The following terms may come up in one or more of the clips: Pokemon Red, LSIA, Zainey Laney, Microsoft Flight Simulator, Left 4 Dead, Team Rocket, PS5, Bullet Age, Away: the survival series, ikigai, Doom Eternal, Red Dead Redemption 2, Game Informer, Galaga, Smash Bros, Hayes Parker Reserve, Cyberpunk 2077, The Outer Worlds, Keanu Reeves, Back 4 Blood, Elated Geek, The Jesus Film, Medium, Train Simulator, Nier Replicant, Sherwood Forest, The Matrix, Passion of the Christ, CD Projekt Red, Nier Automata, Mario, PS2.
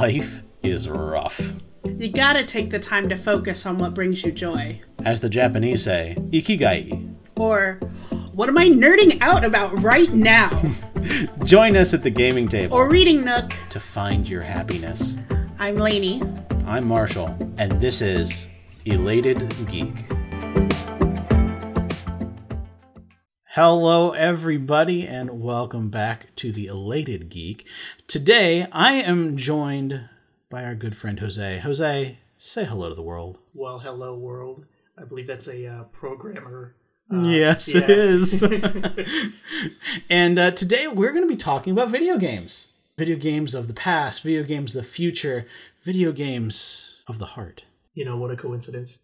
Life is rough. You gotta take the time to focus on what brings you joy. As the Japanese say, ikigai. Or, what am I nerding out about right now? Join us at the gaming table. Or reading nook. To find your happiness. I'm Lainey. I'm Marshall. And this is Elated Geek. Hello everybody and welcome back to the Elated Geek. Today I am joined by our good friend Jose. Jose, say hello to the world. Well, hello world. I believe that's a programmer. Yes, yeah. It is. And today we're going to be talking about video games. Video games of the past, video games of the future, video games of the heart. You know, what a coincidence.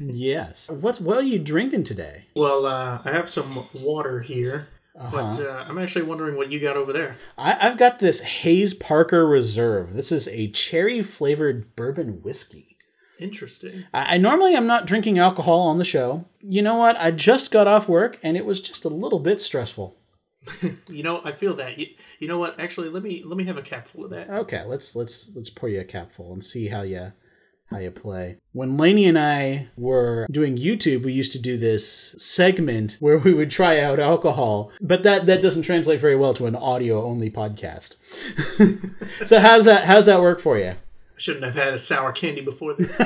Yes. What are you drinking today? Well, I have some water here, but I'm actually wondering what you got over there. I've got this Hayes Parker Reserve. This is a cherry-flavored bourbon whiskey. Interesting. I normally am not drinking alcohol on the show. You know what? I just got off work, and it was just a little bit stressful. You know, I feel that. You know what? Actually, let me have a capful of that. Okay, let's pour you a capful and see how you play. When Lainey and I were doing YouTube, we used to do this segment where we would try out alcohol, but that doesn't translate very well to an audio-only podcast. So how's that work for you? I shouldn't have had a sour candy before this.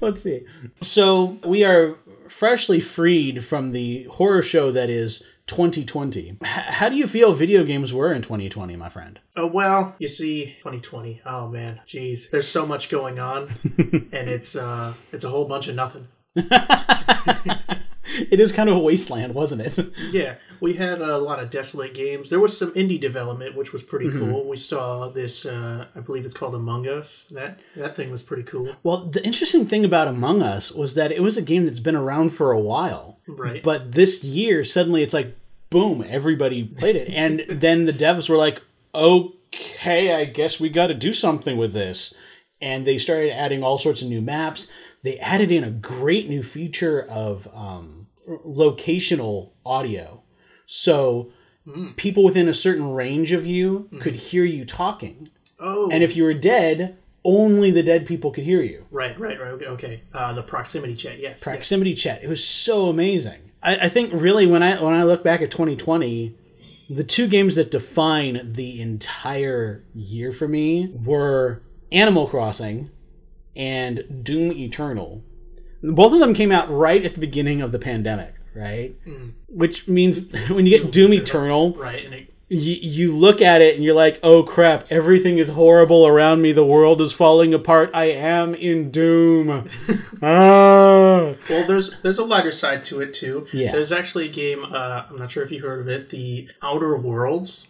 Let's see. So we are freshly freed from the horror show that is 2020. How do you feel video games were in 2020, my friend? Oh, well, you see, 2020. Oh, man. Jeez. There's so much going on, and it's a whole bunch of nothing. It is kind of a wasteland, wasn't it? Yeah. We had a lot of desolate games. There was some indie development, which was pretty cool. We saw this, I believe it's called Among Us. That thing was pretty cool. Well, the interesting thing about Among Us was that it was a game that's been around for a while. Right. But this year, suddenly it's like, boom, everybody played it. And then the devs were like, okay, I guess we got to do something with this. And they started adding all sorts of new maps. They added in a great new feature of locational audio. So people within a certain range of you could hear you talking. Oh. And if you were dead, only the dead people could hear you. Right. Okay. The proximity chat, yes. Proximity chat. It was so amazing. I think really when I look back at 2020, the two games that define the entire year for me were Animal Crossing and Doom Eternal. Both of them came out right at the beginning of the pandemic, right? Mm. Which means when you get Doom Eternal, right, and you look at it and you're like, oh crap, everything is horrible around me. The world is falling apart. I am in Doom. Ah. Well, there's a lighter side to it, too. Yeah. There's actually a game, I'm not sure if you heard of it, The Outer Worlds.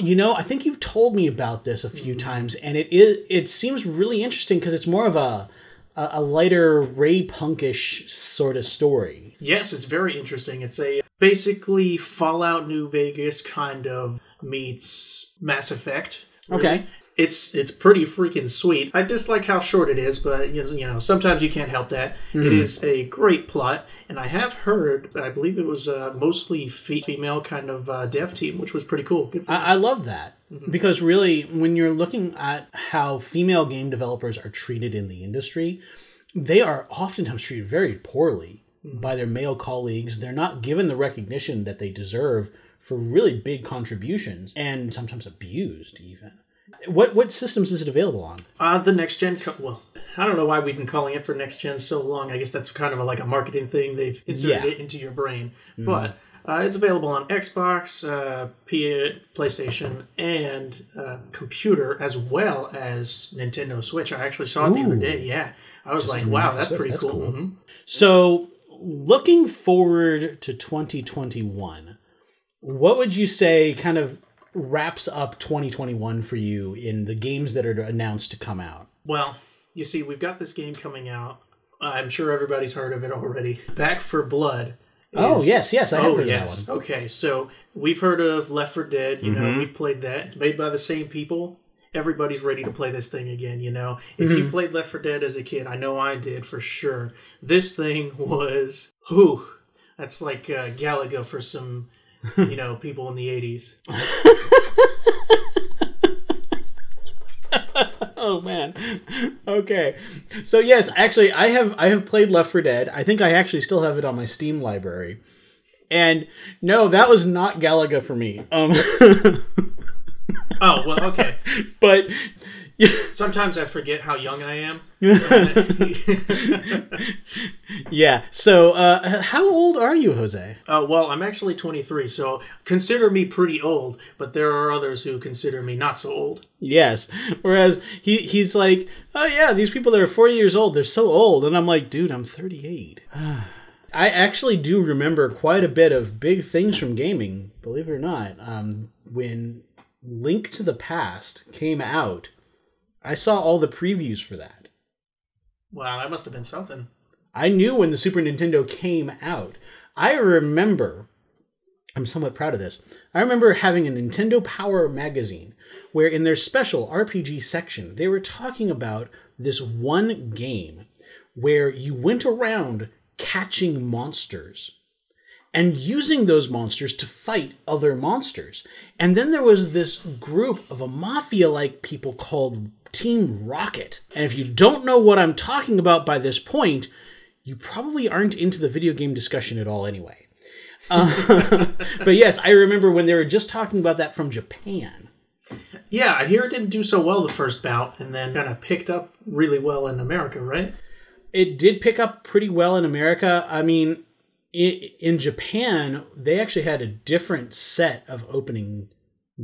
You know, I think you've told me about this a few times, and it seems really interesting because it's more of a lighter Ray Punkish sort of story. Yes, it's very interesting. It's a basically Fallout: New Vegas kind of meets Mass Effect. Really. Okay, it's pretty freaking sweet. I dislike how short it is, but you know sometimes you can't help that. It is a great plot. And I have heard, I believe it was mostly female kind of dev team, which was pretty cool. I love that. Because really, when you're looking at how female game developers are treated in the industry, they are oftentimes treated very poorly by their male colleagues. They're not given the recognition that they deserve for really big contributions and sometimes abused even. What systems is it available on? The next-gen... Well, I don't know why we've been calling it for next-gen so long. I guess that's kind of like a marketing thing. They've inserted it into your brain. But it's available on Xbox, PlayStation, and computer, as well as Nintendo Switch. I actually saw it the other day, yeah. I was like, wow, that's pretty cool. So, looking forward to 2021, what would you say kind of wraps up 2021 for you in the games that are announced to come out? Well, you see, we've got this game coming out. I'm sure everybody's heard of it already. Back 4 Blood. Oh, yes. I have heard of that one. Okay, so we've heard of Left 4 Dead. You know, we've played that. It's made by the same people. Everybody's ready to play this thing again, you know. If you played Left 4 Dead as a kid, I know I did for sure. This thing was, whew, that's like Galaga for some... you know, people in the 80s. Oh man. Okay. So yes, actually I have played Left 4 Dead. I think I actually still have it on my Steam library. And no, that was not Galaga for me. Oh, well, okay. But sometimes I forget how young I am. Yeah. So, how old are you, Jose? Well, I'm actually 23, so consider me pretty old. But there are others who consider me not so old. Yes. Whereas he's like, oh yeah, these people that are 40 years old, they're so old, and I'm like, dude, I'm 38. I actually do remember quite a bit of big things from gaming, believe it or not. When Link to the Past came out, I saw all the previews for that. Wow, that must have been something. I knew when the Super Nintendo came out. I remember, I'm somewhat proud of this, I remember having a Nintendo Power magazine where in their special RPG section, they were talking about this one game where you went around catching monsters and using those monsters to fight other monsters. And then there was this group of a mafia-like people called Team Rocket. And if you don't know what I'm talking about by this point, you probably aren't into the video game discussion at all anyway. But yes, I remember when they were just talking about that from Japan. Yeah, I hear it didn't do so well the first bout and then kind of picked up really well in America, right? It did pick up pretty well in America. I mean, in Japan, they actually had a different set of opening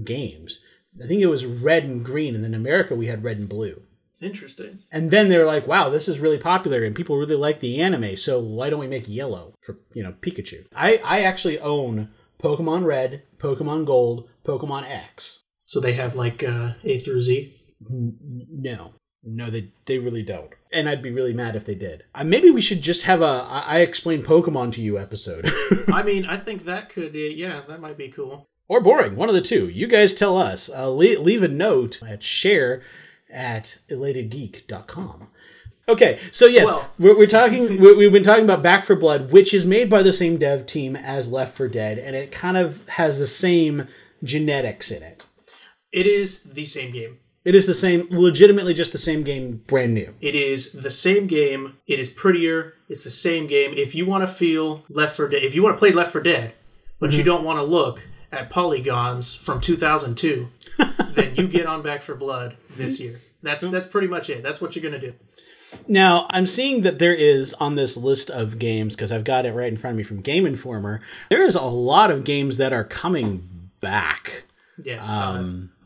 games. I think it was red and green, and then in America we had red and blue. Interesting. And then they were like, wow, this is really popular, and people really like the anime, so why don't we make yellow for, Pikachu? I actually own Pokemon Red, Pokemon Gold, Pokemon X. So they have, like, A through Z? No. No, they really don't. And I'd be really mad if they did. Maybe we should just have a I explain Pokemon to you episode. I mean, I think that could, yeah, that might be cool. Or boring, one of the two. You guys tell us. Leave a note at share@elatedgeek.com. Okay, so yes, well, we're talking. We've been talking about Back 4 Blood, which is made by the same dev team as Left 4 Dead, and it kind of has the same genetics in it. It is the same game. It is the same, legitimately just the same game, brand new. It is the same game. It is prettier. It's the same game. If you want to feel Left 4 Dead, if you want to play Left 4 Dead, but you don't want to look at polygons from 2002, then you get on Back 4 Blood this year. That's pretty much it. That's what you're going to do. Now, I'm seeing that there is on this list of games, because I've got it right in front of me from Game Informer, there is a lot of games that are coming back. Yes.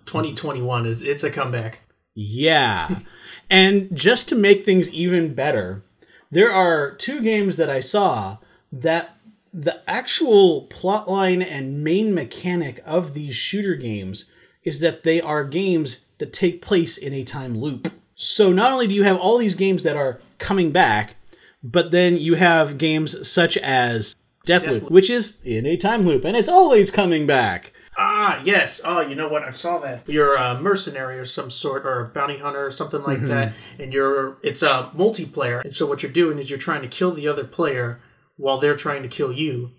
2021 it's a comeback. Yeah. And just to make things even better, there are two games that I saw that the actual plotline and main mechanic of these shooter games is that they are games that take place in a time loop. So not only do you have all these games that are coming back, but then you have games such as Deathloop, which is in a time loop, and it's always coming back. Ah, yes. Oh, you know what? I saw that. You're a mercenary or some sort, or a bounty hunter or something like that, and it's a multiplayer. And so what you're doing is you're trying to kill the other player while they're trying to kill you,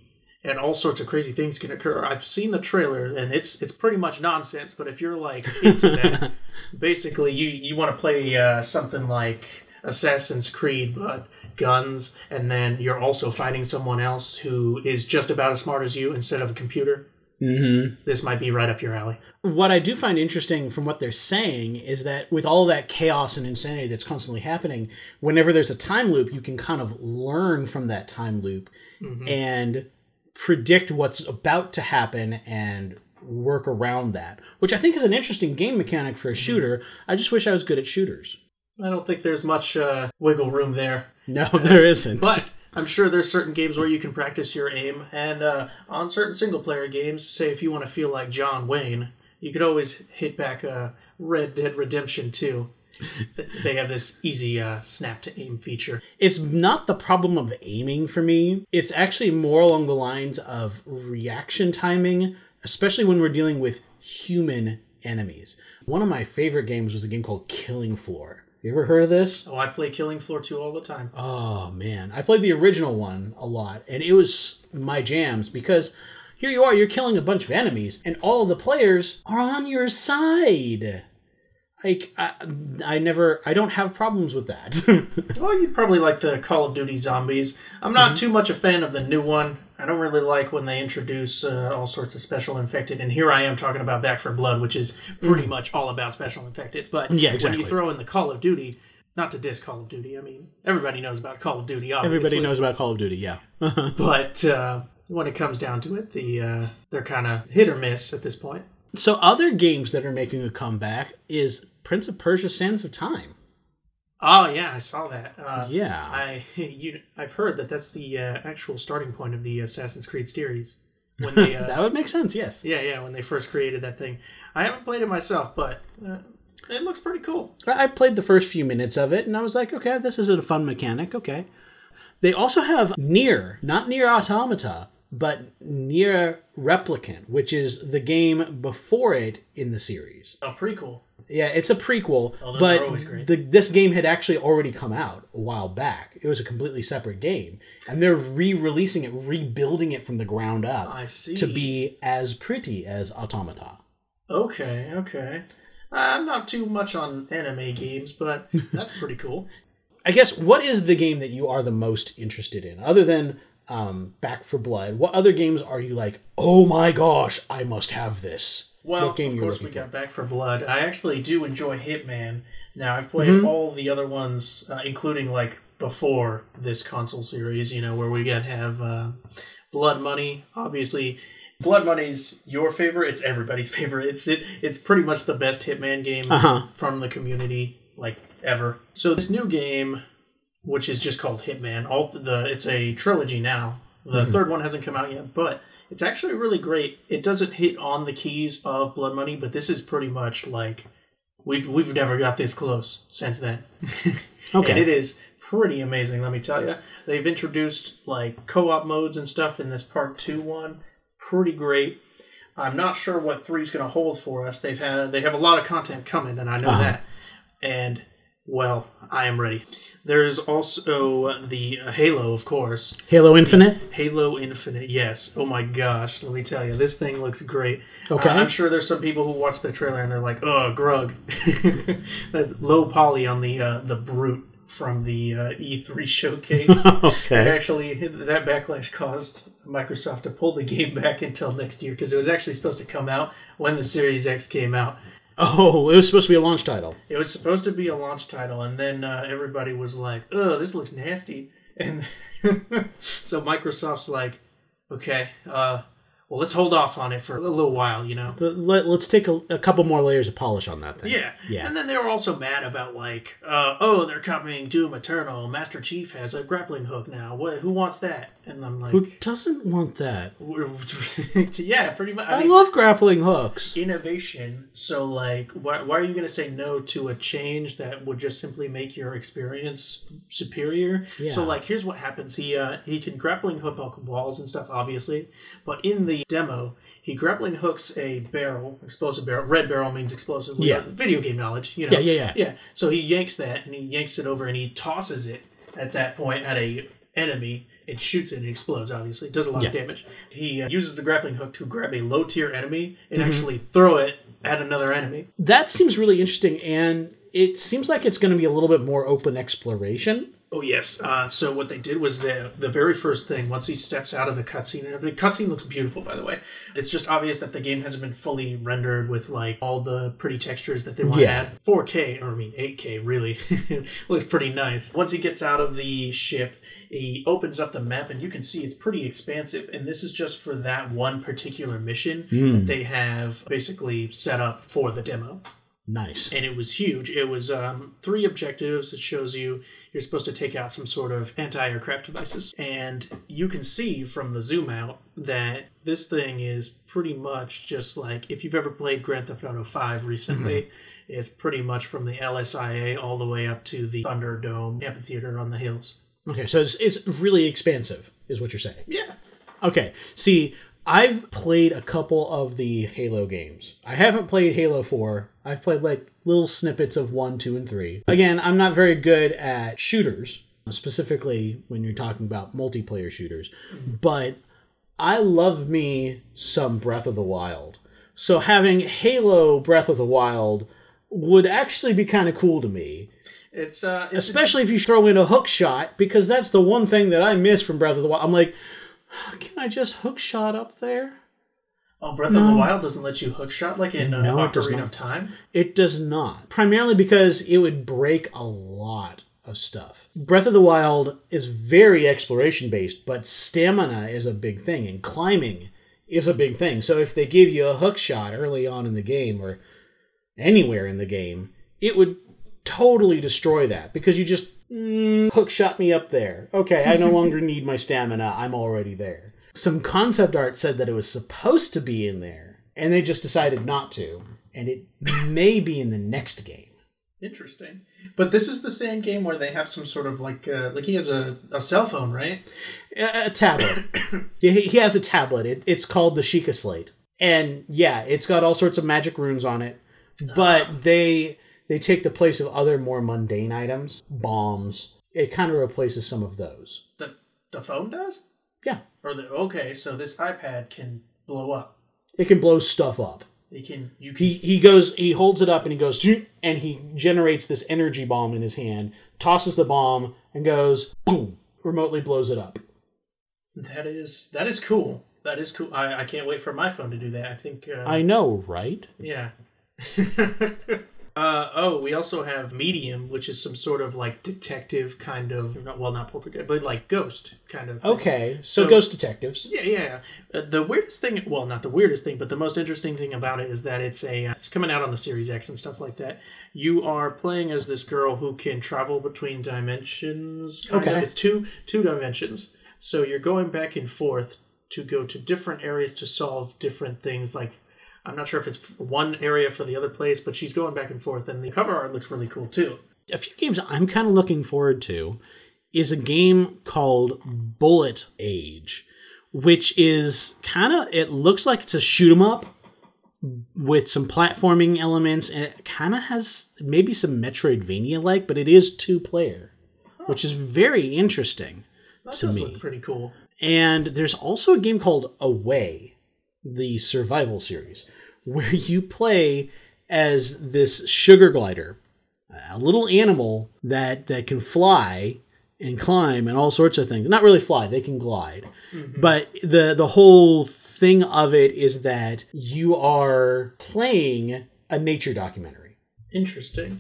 and all sorts of crazy things can occur. I've seen the trailer, and it's pretty much nonsense, but if you're, like, into that, basically you want to play something like Assassin's Creed, but guns, and then you're also fighting someone else who is just about as smart as you instead of a computer. This might be right up your alley. What I do find interesting from what they're saying is that with all that chaos and insanity that's constantly happening, whenever there's a time loop, you can kind of learn from that time loop and predict what's about to happen and work around that, which I think is an interesting game mechanic for a shooter. I just wish I was good at shooters. I don't think there's much wiggle room there. No, there isn't. But I'm sure there's certain games where you can practice your aim, and on certain single-player games, say if you want to feel like John Wayne, you could always hit back Red Dead Redemption 2. They have this easy snap-to-aim feature. It's not the problem of aiming for me. It's actually more along the lines of reaction timing, especially when we're dealing with human enemies. One of my favorite games was a game called Killing Floor. You ever heard of this? Oh, I play Killing Floor 2 all the time. Oh, man. I played the original one a lot, and it was my jams, because here you are, you're killing a bunch of enemies, and all of the players are on your side. Like, I don't have problems with that. Well, you probably like the Call of Duty zombies. I'm not too much a fan of the new one. I don't really like when they introduce all sorts of special infected. And here I am talking about Back 4 Blood, which is pretty much all about special infected. But yeah, exactly. When you throw in the Call of Duty, not to diss Call of Duty. I mean, everybody knows about Call of Duty, obviously. Everybody knows about Call of Duty, yeah. But when it comes down to it, they're kind of hit or miss at this point. So other games that are making a comeback is Prince of Persia: Sands of Time. Oh, yeah, I saw that. Yeah. I've heard that that's the actual starting point of the Assassin's Creed series. When they, that would make sense, yes. Yeah, when they first created that thing. I haven't played it myself, but it looks pretty cool. I played the first few minutes of it, and I was like, okay, this is a fun mechanic, okay. They also have Nier, not Nier Automata, but Nier Replicant, which is the game before it in the series. A prequel. Yeah, it's a prequel, but this game had actually already come out a while back. It was a completely separate game, and they're re-releasing it, rebuilding it from the ground up. I see. To be as pretty as Automata. Okay. I'm not too much on anime games, but that's pretty cool. I guess, what is the game that you are the most interested in? Other than Back 4 Blood, what other games are you like, oh my gosh, I must have this? Well, of course we got Back 4 Blood. I actually do enjoy Hitman. Now, I've played all the other ones, including, like, before this console series, you know, where we have Blood Money, obviously. Blood Money's your favorite. It's everybody's favorite. It's pretty much the best Hitman game from the community, like, ever. So this new game, which is just called Hitman, it's a trilogy now. The third one hasn't come out yet, but it's actually really great. It doesn't hit on the keys of Blood Money, but this is pretty much like we've never got this close since then. Okay. And it is pretty amazing, let me tell you. They've introduced like co-op modes and stuff in this Part 2 one. Pretty great. I'm not sure what 3's going to hold for us. They have a lot of content coming, and I know that. And, well, I am ready. There's also the Halo, of course. Halo Infinite? Halo Infinite, yes. Oh my gosh, let me tell you. This thing looks great. Okay. I'm sure there's some people who watch the trailer and they're like, oh, grug. That low poly on the Brute from the E3 showcase. Okay. Actually, that backlash caused Microsoft to pull the game back until next year because it was actually supposed to come out when the Series X came out. Oh, it was supposed to be a launch title. It was supposed to be a launch title, and then everybody was like, oh, this looks nasty. And so Microsoft's like, okay, well, let's hold off on it for a little while, you know? Let's take a couple more layers of polish on that thing. Yeah. And then they were also mad about, like, they're copying Doom Eternal. Master Chief has a grappling hook now. Who wants that? And I'm like... Who doesn't want that? Yeah, pretty much. I mean, love grappling hooks. Innovation. So, like, why are you going to say no to a change that would just simply make your experience superior? Yeah. So, like, here's what happens. He can grappling hook up walls and stuff, obviously. But in the demo, he grappling hooks a barrel, explosive barrel. Red barrel means explosive. Yeah. Video game knowledge, you know. Yeah. So he yanks that, and he yanks it over, and he tosses it at that point at a enemy. It shoots it and it explodes, obviously. It does a lot of damage. He uses the grappling hook to grab a low-tier enemy and actually throw it at another enemy. That seems really interesting, and it seems like it's going to be a little bit more open exploration. Oh, yes. So what they did was the very first thing, once he steps out of the cutscene, and the cutscene looks beautiful, by the way. It's just obvious that the game hasn't been fully rendered with, like, all the pretty textures that they want to add. 4K, or I mean 8K, really. Looks pretty nice. Once he gets out of the ship, he opens up the map, and you can see it's pretty expansive, and this is just for that one particular mission that they have basically set up for the demo. Nice. And it was huge. It was 3 objectives. It shows you you're supposed to take out some sort of anti-aircraft devices. And you can see from the zoom out that this thing is pretty much just like, if you've ever played Grand Theft Auto 5 recently, it's pretty much from the LSIA all the way up to the Thunderdome amphitheater on the hills. Okay, so it's really expansive, is what you're saying. Yeah. Okay, see, I've played a couple of the Halo games. I haven't played Halo 4. I've played like little snippets of 1, 2, and 3. Again, I'm not very good at shooters, specifically when you're talking about multiplayer shooters, but I love me some Breath of the Wild. So having Halo Breath of the Wild would actually be kind of cool to me. It's especially if you throw in a hook shot, because that's the one thing that I miss from Breath of the Wild. I'm like, can I just hook shot up there? Oh, Breath of the Wild doesn't let you hook shot like in Ocarina of Time? It does not. Primarily because it would break a lot of stuff. Breath of the Wild is very exploration-based, but stamina is a big thing, and climbing is a big thing. So if they give you a hook shot early on in the game, or anywhere in the game, it would totally destroy that, because you just hook shot me up there. Okay, I no longer need my stamina. I'm already there. Some concept art said that it was supposed to be in there, and they just decided not to, and it may be in the next game. Interesting. But this is the same game where they have some sort of like he has a cell phone, right? A tablet. He has a tablet. It's called the Sheikah Slate. And yeah, it's got all sorts of magic runes on it, but they take the place of other more mundane items, bombs. It kind of replaces some of those. The phone does? Yeah. Okay, so this iPad can blow up. It can blow stuff up. He holds it up and he goes, and he generates this energy bomb in his hand, tosses the bomb, and goes, boom, remotely blows it up. That is cool. That is cool. I can't wait for my phone to do that. I think... I know, right? Yeah. We also have Medium, which is some sort of like detective kind of, well, not poltergeist, but like ghost kind of thing. Okay, so ghost detectives. Yeah. The weirdest thing, well, not the weirdest thing, but the most interesting thing about it is that it's coming out on the Series X and stuff like that. You are playing as this girl who can travel between dimensions. Kind of, two dimensions. So you're going back and forth to go to different areas to solve different things, like I'm not sure if it's one area for the other place, but she's going back and forth, and the cover art looks really cool, too. A few games I'm kind of looking forward to is a game called Bullet Age, which is kind of, it looks like it's a shoot 'em up with some platforming elements, and it kind of has maybe some Metroidvania-like, but it is two-player, which is very interesting to me. That does look pretty cool. And there's also a game called Away, the survival series, where you play as this sugar glider, a little animal that can fly and climb and all sorts of things. Not really fly, they can glide. Mm-hmm. But the whole thing of it is that you are playing a nature documentary. Interesting.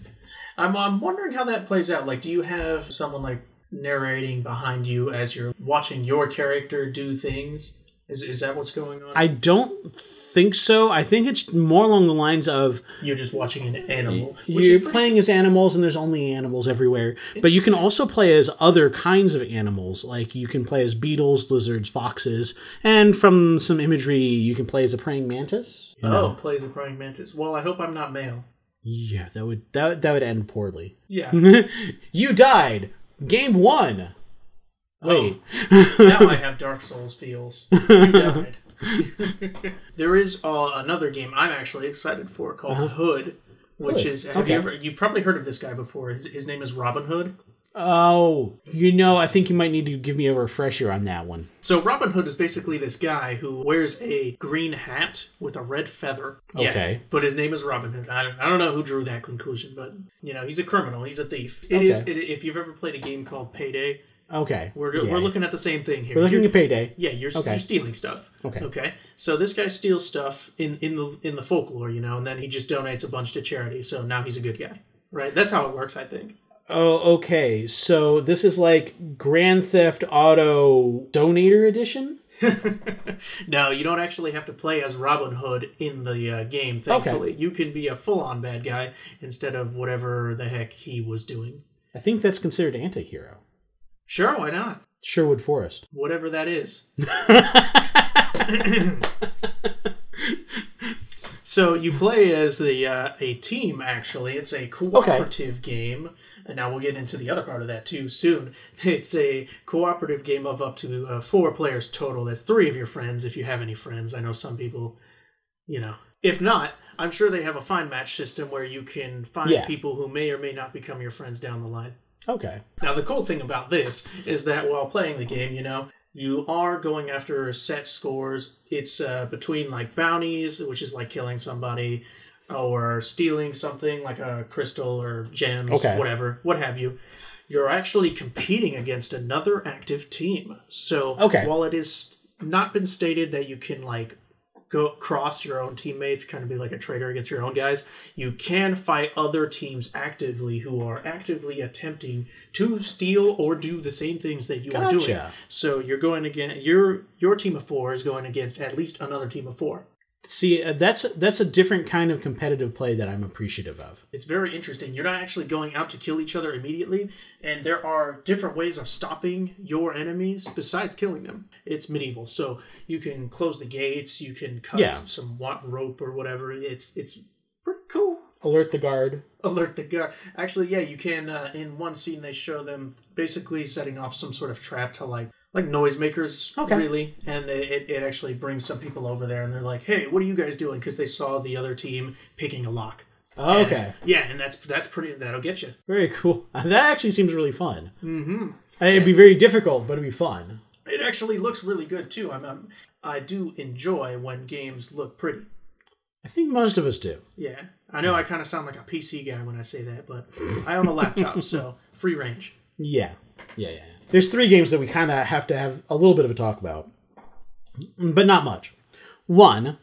I'm wondering how that plays out. Like, do you have someone like narrating behind you as you're watching your character do things? Is that what's going on? I don't think so. I think it's more along the lines of... You're just watching an animal. You're playing as animals, and there's only animals everywhere. But you can also play as other kinds of animals. Like, you can play as beetles, lizards, foxes. And from some imagery, you can play as a praying mantis. Oh, play as a praying mantis. Well, I hope I'm not male. Yeah, that would end poorly. Yeah. You died! Game 1! Wait, now I have Dark Souls feels. You died. There is another game I'm actually excited for called Hood, which is... Have you probably heard of this guy before. His name is Robin Hood. Oh, I think you might need to give me a refresher on that one. So Robin Hood is basically this guy who wears a green hat with a red feather. Okay. Yeah, but his name is Robin Hood. I don't know who drew that conclusion, but, he's a criminal. He's a thief. It is, if you've ever played a game called Payday... Okay. We're looking at the same thing here. We're looking at Payday. Yeah, you're stealing stuff. Okay. Okay. So this guy steals stuff in the folklore, and then he just donates a bunch to charity. So now he's a good guy, right? That's how it works, I think. Oh, okay. So this is like Grand Theft Auto Donator Edition? No, you don't actually have to play as Robin Hood in the game, thankfully. Okay. You can be a full-on bad guy instead of whatever the heck he was doing. I think that's considered anti-hero. Sure, why not? Sherwood Forest. Whatever that is. So you play as a team, actually. It's a cooperative game. And now we'll get into the other part of that, too, soon. It's a cooperative game of up to 4 players total. That's 3 of your friends, if you have any friends. I know some people, If not, I'm sure they have a find match system where you can find people who may or may not become your friends down the line. Okay. Now, the cool thing about this is that while playing the game, you are going after set scores. It's between, like, bounties, which is like killing somebody, or stealing something like a crystal or gems, whatever, what have you, you're actually competing against another active team. So while it is not been stated that you can like go cross your own teammates, kind of be like a traitor against your own guys, you can fight other teams actively who are actively attempting to steal or do the same things that you are doing. So you're going against your team of four is going against at least another team of four. See, that's a different kind of competitive play that I'm appreciative of. It's very interesting. You're not actually going out to kill each other immediately, and there are different ways of stopping your enemies besides killing them. It's medieval, so you can close the gates, you can cut some rope or whatever. It's pretty cool. Alert the guard. Alert the guard. Actually, yeah, you can. In one scene, they show them basically setting off some sort of trap to like noisemakers, really. And it actually brings some people over there, and they're like, hey, what are you guys doing? Because they saw the other team picking a lock. Oh, okay. Yeah, and that's pretty, that'll get you. Very cool. That actually seems really fun. Mm-hmm. It'd be very difficult, but it'd be fun. It actually looks really good, too. I do enjoy when games look pretty. I think most of us do. Yeah. I know I kind of sound like a PC guy when I say that, but I own a laptop, so free range. Yeah. There's three games that we kind of have to have a little bit of a talk about, but not much. One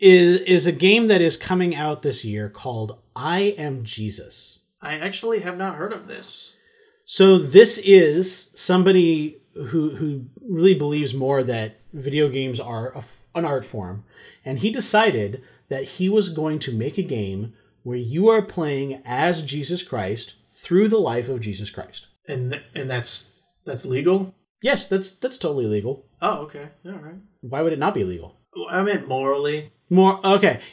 is a game that is coming out this year called I Am Jesus. I actually have not heard of this. So this is somebody who really believes more that video games are an art form, and he decided that he was going to make a game where you are playing as Jesus Christ through the life of Jesus Christ. And that's... That's legal? Yes, that's totally legal. Oh, okay. All right. Why would it not be legal? I meant morally.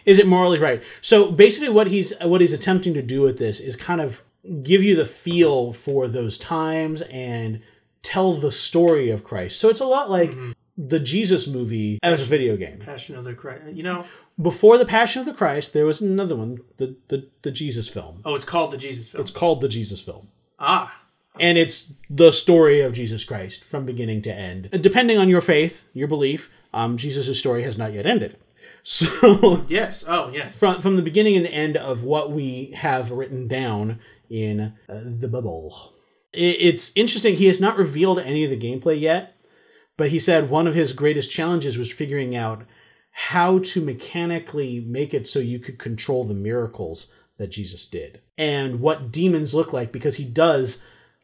Is it morally right? So basically what he's attempting to do with this is kind of give you the feel for those times and tell the story of Christ. So it's a lot like the Jesus movie as a video game. Passion of the Christ. You know... Before the Passion of the Christ, there was another one, the Jesus Film. Oh, it's called The Jesus Film. It's called The Jesus Film. Ah, and it's the story of Jesus Christ from beginning to end. Depending on your faith, your belief, Jesus' story has not yet ended. So yes. From the beginning and the end of what we have written down in the Bible. It's interesting. He has not revealed any of the gameplay yet, but he said one of his greatest challenges was figuring out how to mechanically make it so you could control the miracles that Jesus did and what demons look like, because he does...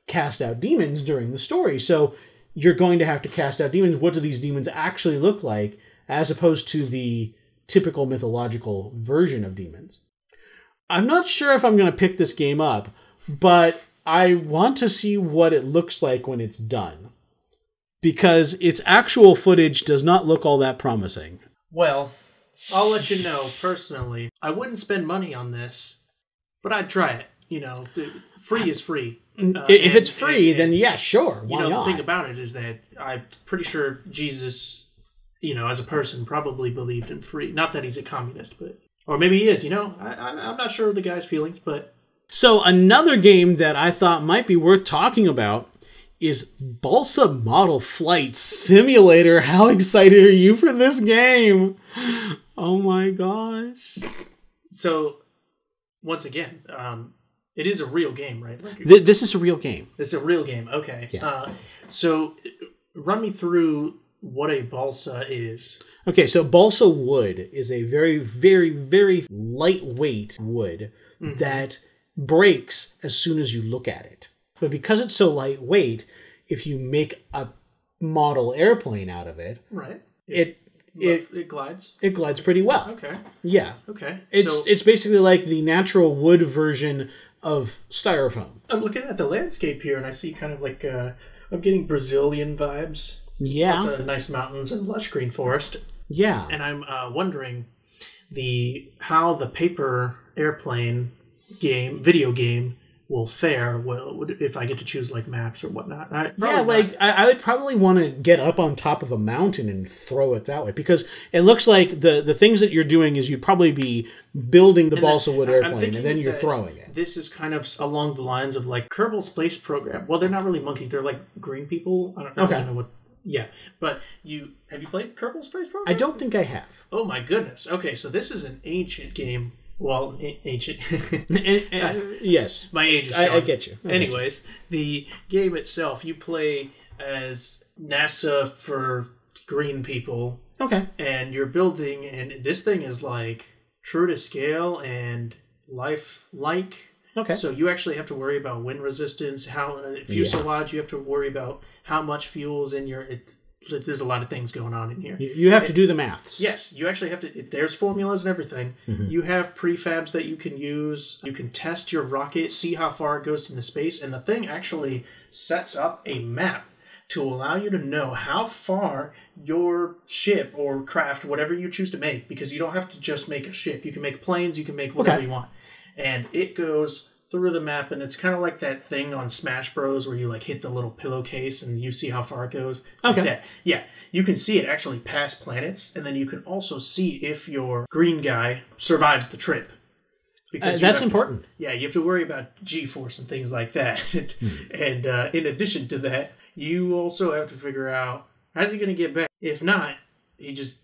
cast out demons during the story. So you're going to have to cast out demons. What do these demons actually look like as opposed to the typical mythological version of demons? I'm not sure if I'm going to pick this game up, but I want to see what it looks like when it's done, because its actual footage does not look all that promising. Well, I'll let you know personally. I wouldn't spend money on this, but I'd try it. You know, free is free. If it's free, then yeah, sure. Why not? The thing about it is that I'm pretty sure Jesus, as a person, probably believed in free. Not that he's a communist, but or maybe he is. I'm not sure of the guy's feelings, but so another game that I thought might be worth talking about is Balsa Model Flight Simulator. How excited are you for this game? Oh my gosh! So once again, it is a real game, right? This is a real game. It's a real game. Okay. Yeah. So run me through what a balsa is. Okay, so balsa wood is a very, very, very lightweight wood that breaks as soon as you look at it. But because it's so lightweight, if you make a model airplane out of it, right, It glides? It glides pretty well. Okay. Yeah. Okay. It's basically like the natural wood version of styrofoam. I'm looking at the landscape here, and I see kind of like, I'm getting Brazilian vibes. Yeah. Lots of nice mountains and lush green forest. Yeah. And I'm wondering how the paper airplane video game will fare if I get to choose like maps or whatnot. I would probably want to get up on top of a mountain and throw it that way, because it looks like the things that you're doing is you'd probably be building the balsa wood airplane and then you're throwing it. This is kind of along the lines of like Kerbal Space Program. Well, they're not really monkeys. They're like green people. I don't know what. Yeah, but have you played Kerbal Space Program? I don't think I have. Oh my goodness. Okay, so this is an ancient game Well, ancient. Yes. My age is showing. I get you. Anyways, the game itself, you play as NASA for green people. Okay. And you're building, and this thing is like true to scale and life-like. Okay. So you actually have to worry about wind resistance, how fuselage. You have to worry about how much fuel's in your. There's a lot of things going on in here. You have to do the maths. Yes, you actually have to. There's formulas and everything. Mm-hmm. You have prefabs that you can use. You can test your rocket, see how far it goes into space, and the thing actually sets up a map to allow you to know how far your ship or craft, whatever you choose to make, because you don't have to just make a ship. You can make planes, you can make whatever you want. And it goes through the map, and it's kind of like that thing on Smash Bros where you like hit the little pillowcase and you see how far it goes. It's like that. Yeah, you can see it actually pass planets, and then you can also see if your green guy survives the trip. Because that's important. Yeah, you have to worry about G-force and things like that. And in addition to that, you also have to figure out how's he going to get back. If not, he just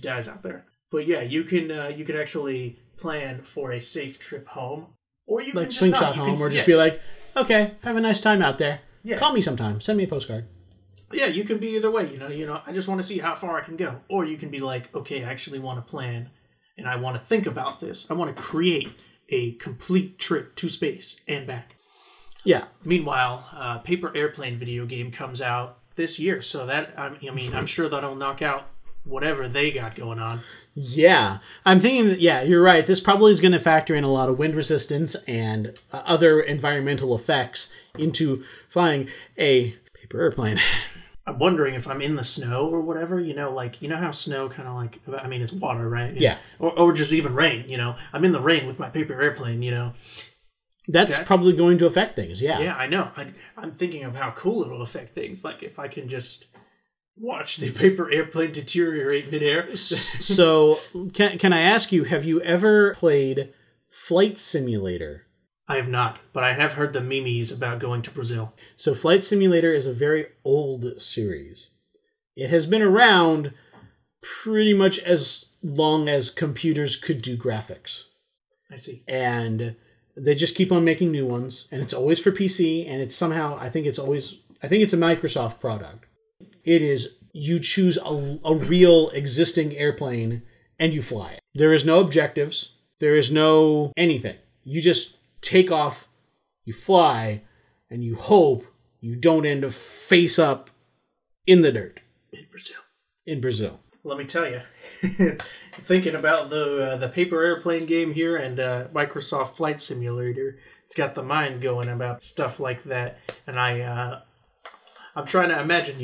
dies out there. But yeah, you can actually plan for a safe trip home. Or you like can slingshot just home, or just be like, okay, have a nice time out there. Yeah. Call me sometime. Send me a postcard. Yeah, you can be either way. You know, I just want to see how far I can go. Or you can be like, okay, I actually want to plan, and I want to think about this. I want to create a complete trip to space and back. Yeah. Meanwhile, Paper Airplane video game comes out this year, so that I'm sure that'll knock out whatever they got going on. Yeah, I'm thinking that, yeah, you're right. This probably is going to factor in a lot of wind resistance and other environmental effects into flying a paper airplane. I'm wondering if I'm in the snow or whatever, you know how snow kind of like, I mean, it's water, right? And, yeah. Or just even rain, I'm in the rain with my paper airplane, That's probably going to affect things, yeah. Yeah, I know. I'm thinking of how cool it'll affect things. Like if I can just watch the paper airplane deteriorate midair. So, can I ask you, have you ever played Flight Simulator? I have not, but I have heard the memes about going to Brazil. So Flight Simulator is a very old series. It has been around pretty much as long as computers could do graphics. I see. And they just keep on making new ones, and it's always for PC, and it's somehow, I think it's a Microsoft product. It is, you choose a real existing airplane and you fly it. There is no objectives. There is no anything. You just take off, you fly, and you hope you don't end up face up in the dirt. In Brazil. Let me tell you, thinking about the paper airplane game here and Microsoft Flight Simulator, it's got the mind going about stuff like that. And I'm trying to imagine,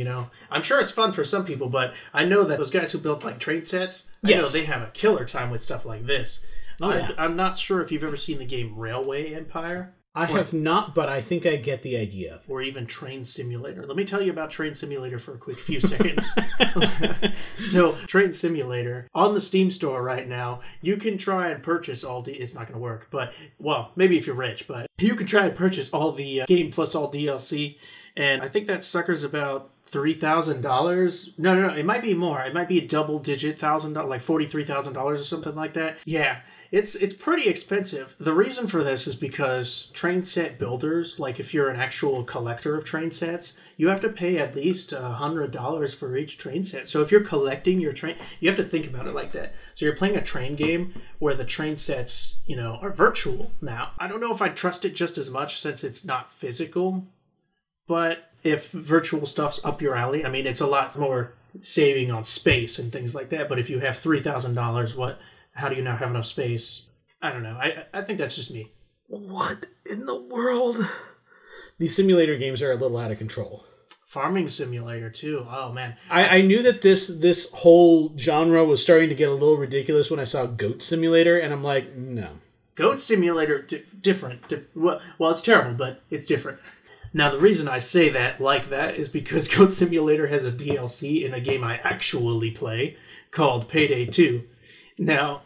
I'm sure it's fun for some people, but I know that those guys who built, like, train sets, I know they have a killer time with stuff like this. Oh, yeah. I'm not sure if you've ever seen the game Railway Empire. I have not, but I think I get the idea. Or even Train Simulator. Let me tell you about Train Simulator for a quick few seconds. So, Train Simulator, on the Steam store right now, you can try and purchase all the... It's not going to work, but... Well, maybe if you're rich, but... You can try and purchase all the game plus all DLC... And I think that sucker's about $3,000. No, it might be more. It might be a double-digit $1,000, like $43,000 or something like that. Yeah, it's pretty expensive. The reason for this is because train set builders, like if you're an actual collector of train sets, you have to pay at least $100 for each train set. So if you're collecting your train, you have to think about it like that. So you're playing a train game where the train sets, are virtual now. I don't know if I trust it just as much since it's not physical. But if virtual stuff's up your alley, I mean, it's a lot more saving on space and things like that. But if you have $3,000, how do you not have enough space? I don't know. I think that's just me. What in the world? These simulator games are a little out of control. Farming Simulator, too. Oh, man. I knew that this whole genre was starting to get a little ridiculous when I saw Goat Simulator, and I'm like, no. Goat Simulator, different. Well, it's terrible, but it's different. Now, the reason I say that like that is because Goat Simulator has a DLC in a game I actually play called Payday 2. Now,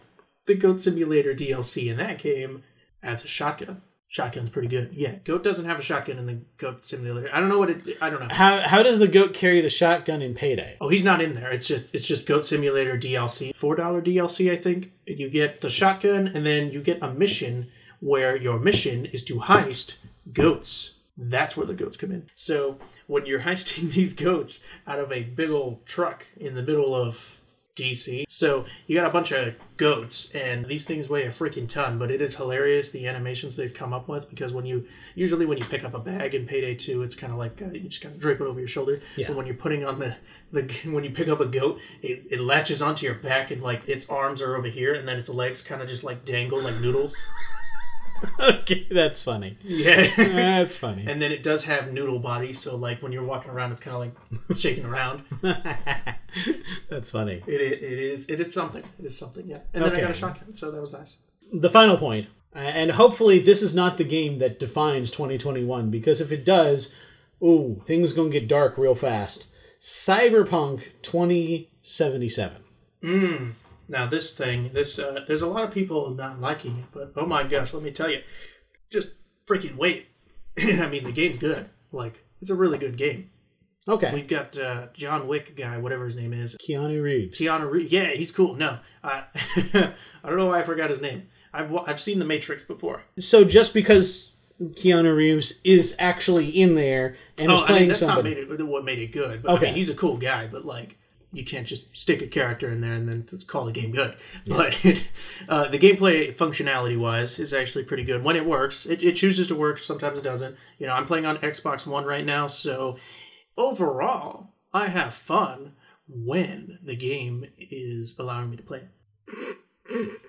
the Goat Simulator DLC in that game adds a shotgun. Shotgun's pretty good. Yeah, Goat doesn't have a shotgun in the Goat Simulator. I don't know what it... I don't know. How does the Goat carry the shotgun in Payday? Oh, he's not in there. It's just Goat Simulator DLC. $4 DLC, I think. You get the shotgun, and then you get a mission where your mission is to heist goats. That's where the goats come in. So when you're heisting these goats out of a big old truck in the middle of DC. So you got a bunch of goats, and these things weigh a freaking ton, but it is hilarious the animations they've come up with, because when you pick up a bag in Payday 2, it's kind of like you just kind of drape it over your shoulder. Yeah. But when you're putting on when you pick up a goat, it latches onto your back, and like its arms are over here, and then its legs kind of just like dangle like noodles. Okay, that's funny. Yeah. That's funny. And then it does have noodle body, so like when you're walking around, it's kind of like shaking around. That's funny. It is something, yeah. And then I got a shotgun, so that was nice. The final point, and hopefully this is not the game that defines 2021, because if it does, ooh, things gonna get dark real fast. Cyberpunk 2077. Now, this there's a lot of people not liking it, but oh my gosh, let me tell you, just freaking wait. I mean, the game's good. Like, it's a really good game. Okay. We've got John Wick guy, whatever his name is. Keanu Reeves. Yeah, he's cool. No, I don't know why I forgot his name. I've seen The Matrix before. So just because Keanu Reeves is actually in there and is playing somebody. What made it good. But, okay. I mean, he's a cool guy, but like... You can't just stick a character in there and then call the game good. Yeah. But the gameplay functionality-wise is actually pretty good. When it works, it chooses to work. Sometimes it doesn't. You know, I'm playing on Xbox One right now, so overall, I have fun when the game is allowing me to play it.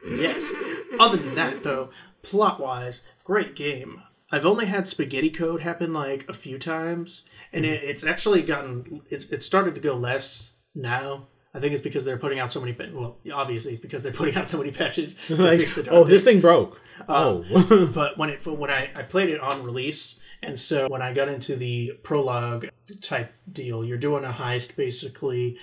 Yes. Other than that, though, plot-wise, great game. I've only had Spaghetti Code happen like a few times, and it's actually gotten... It started to go less... Now, I think it's because they're putting out so many... Well, obviously, it's because they're putting out so many patches to fix the dark thing. This thing broke. But when I played it on release, and so when I got into the prologue type deal, you're doing a heist, basically.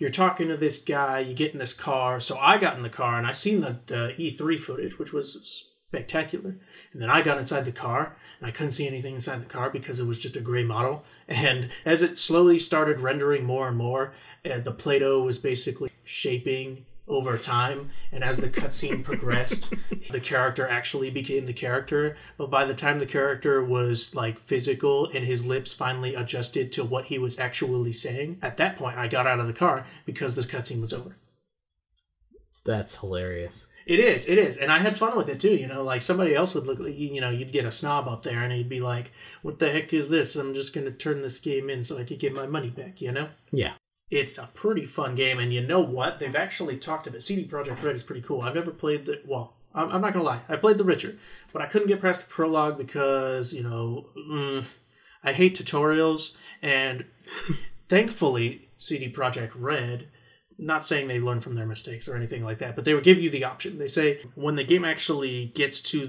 You're talking to this guy. You get in this car. So I got in the car, and I seen the E3 footage, which was spectacular. And then I got inside the car, and I couldn't see anything inside the car because it was just a gray model. And as it slowly started rendering more and more... And the Play-Doh was basically shaping over time, and as the cutscene progressed, the character actually became the character. But by the time the character was like physical and his lips finally adjusted to what he was actually saying, at that point I got out of the car because this cutscene was over. That's hilarious. It is. And I had fun with it too, you know, like somebody else would look, you know, you'd get a snob up there and he'd be like, what the heck is this? I'm just going to turn this game in so I could get my money back, you know? Yeah. It's a pretty fun game, and you know what? They've actually talked about it. CD Projekt Red is pretty cool. I've never played the... Well, I'm not going to lie. I played The Witcher, but I couldn't get past the prologue because, you know, I hate tutorials. And thankfully, CD Projekt Red, not saying they learn from their mistakes or anything like that, but they would give you the option. They say when the game actually gets to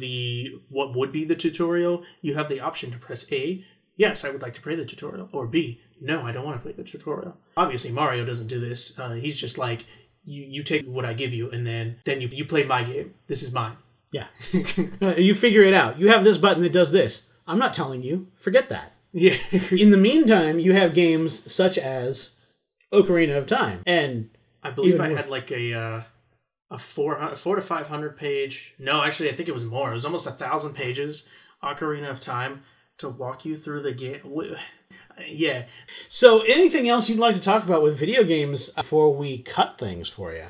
what would be the tutorial, you have the option to press A, yes, I would like to play the tutorial, or B, no, I don't want to play the tutorial. Obviously, Mario doesn't do this. He's just like, you take what I give you, and then you play my game. This is mine. Yeah. You figure it out. You have this button that does this. I'm not telling you. Forget that. Yeah. In the meantime, you have games such as Ocarina of Time. And I believe I had like a 400 to 500 page. No, actually, I think it was more. It was almost 1,000 pages, Ocarina of Time, to walk you through the game. Yeah. So anything else you'd like to talk about with video games before we cut things for you?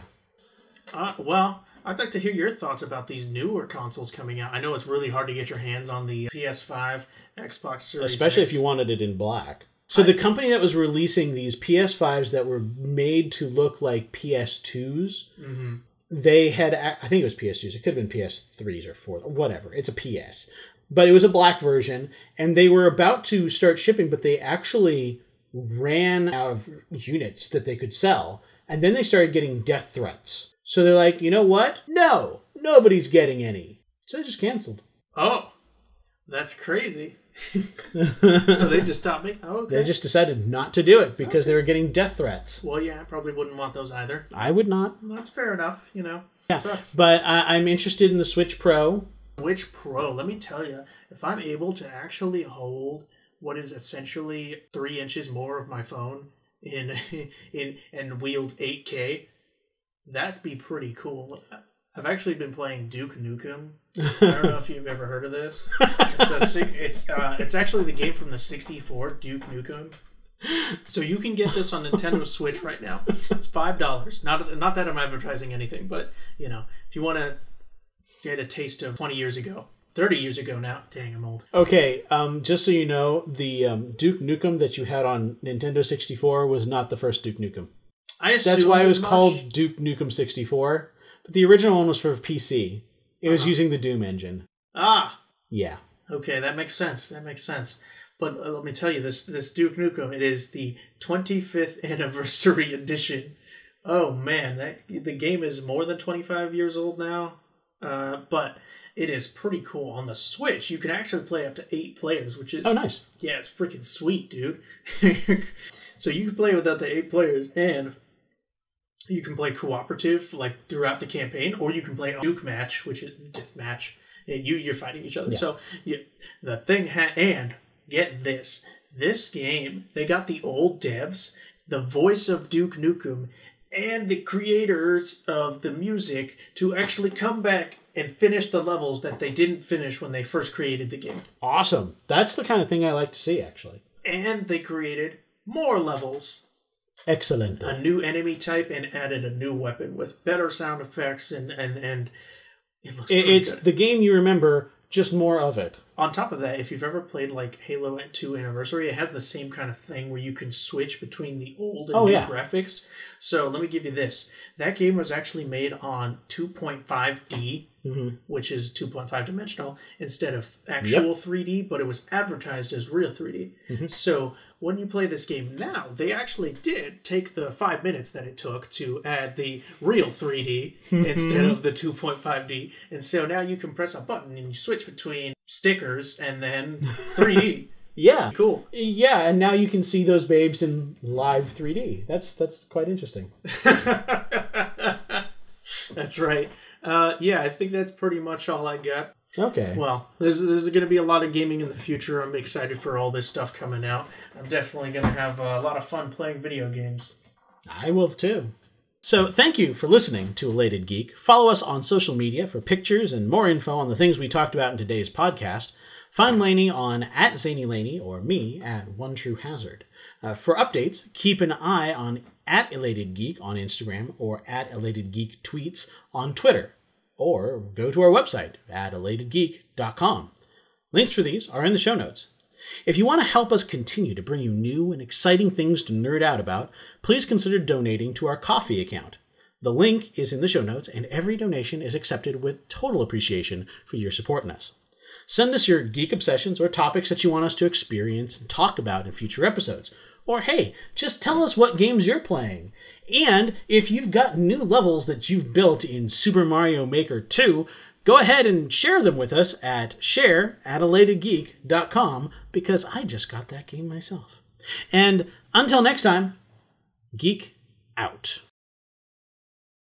Well, I'd like to hear your thoughts about these newer consoles coming out. I know it's really hard to get your hands on the PS5, Xbox Series X. Especially if you wanted it in black. So the company that was releasing these PS5s that were made to look like PS2s, they had, I think it was PS2s. It could have been PS3s or 4s or whatever. It's a PS. But it was a black version, and they were about to start shipping, but they actually ran out of units that they could sell. And then they started getting death threats. So they're like, you know what? No, nobody's getting any. So they just canceled. Oh, that's crazy. So they just stopped me? Oh, okay. They just decided not to do it because they were getting death threats. Well, yeah, I probably wouldn't want those either. I would not. That's fair enough, you know. Yeah. But I'm interested in the Switch Pro. Switch Pro, let me tell you, if I'm able to actually hold what is essentially 3 inches more of my phone and wield 8K, that'd be pretty cool. I've actually been playing Duke Nukem. I don't know if you've ever heard of this. It's actually the game from the 64, Duke Nukem. So you can get this on Nintendo Switch right now. It's $5. Not that I'm advertising anything, but you know, if you want to get a taste of 20 years ago, 30 years ago now. Dang, I'm old. Okay, just so you know, the Duke Nukem that you had on Nintendo 64 was not the first Duke Nukem. I assume that's why it was called Duke Nukem 64. But the original one was for PC. It was using the Doom engine. Ah. Yeah. Okay, that makes sense. That makes sense. But let me tell you, this Duke Nukem, it is the 25th anniversary edition. Oh, man. The game is more than 25 years old now. But it is pretty cool. On the Switch, you can actually play up to 8 players, which is... Oh, nice. Yeah, it's freaking sweet, dude. So you can play with up to 8 players, and you can play cooperative, like, throughout the campaign, or you can play a Duke match, which is death match, and you're fighting each other. Yeah. So the thing... and get this. This game, they got the old devs, the voice of Duke Nukem, and the creators of the music to actually come back and finish the levels that they didn't finish when they first created the game. Awesome. That's the kind of thing I like to see, actually. And they created more levels. Excellent. A new enemy type and added a new weapon with better sound effects and it looks pretty good. It's the game you remember, just more of it. On top of that, if you've ever played like Halo 2 Anniversary, it has the same kind of thing where you can switch between the old and new graphics. So let me give you this. That game was actually made on 2.5D, which is 2.5 dimensional, instead of actual 3D, but it was advertised as real 3D. So when you play this game now, they actually did take the 5 minutes that it took to add the real 3D instead of the 2.5D. And so now you can press a button and you switch between stickers and then 3D. Yeah. Cool. Yeah, and now you can see those babes in live 3D. That's quite interesting. That's right. Yeah, I think that's pretty much all I got. Okay. Well, there's going to be a lot of gaming in the future. I'm excited for all this stuff coming out. I'm definitely going to have a lot of fun playing video games. I will too. So thank you for listening to Elated Geek. Follow us on social media for pictures and more info on the things we talked about in today's podcast. Find Laney on @ZanyLaney or me @OneTrueHazard. For updates, keep an eye on @ElatedGeek on Instagram or @ElatedGeekTweets on Twitter. Or go to our website @ElatedGeek.com. Links for these are in the show notes. If you want to help us continue to bring you new and exciting things to nerd out about, please consider donating to our Ko-fi account. The link is in the show notes, and every donation is accepted with total appreciation for your supporting us. Send us your geek obsessions or topics that you want us to experience and talk about in future episodes. Or hey, just tell us what games you're playing. And if you've got new levels that you've built in Super Mario Maker 2, go ahead and share them with us at share@elatedgeek.com because I just got that game myself. And until next time, geek out.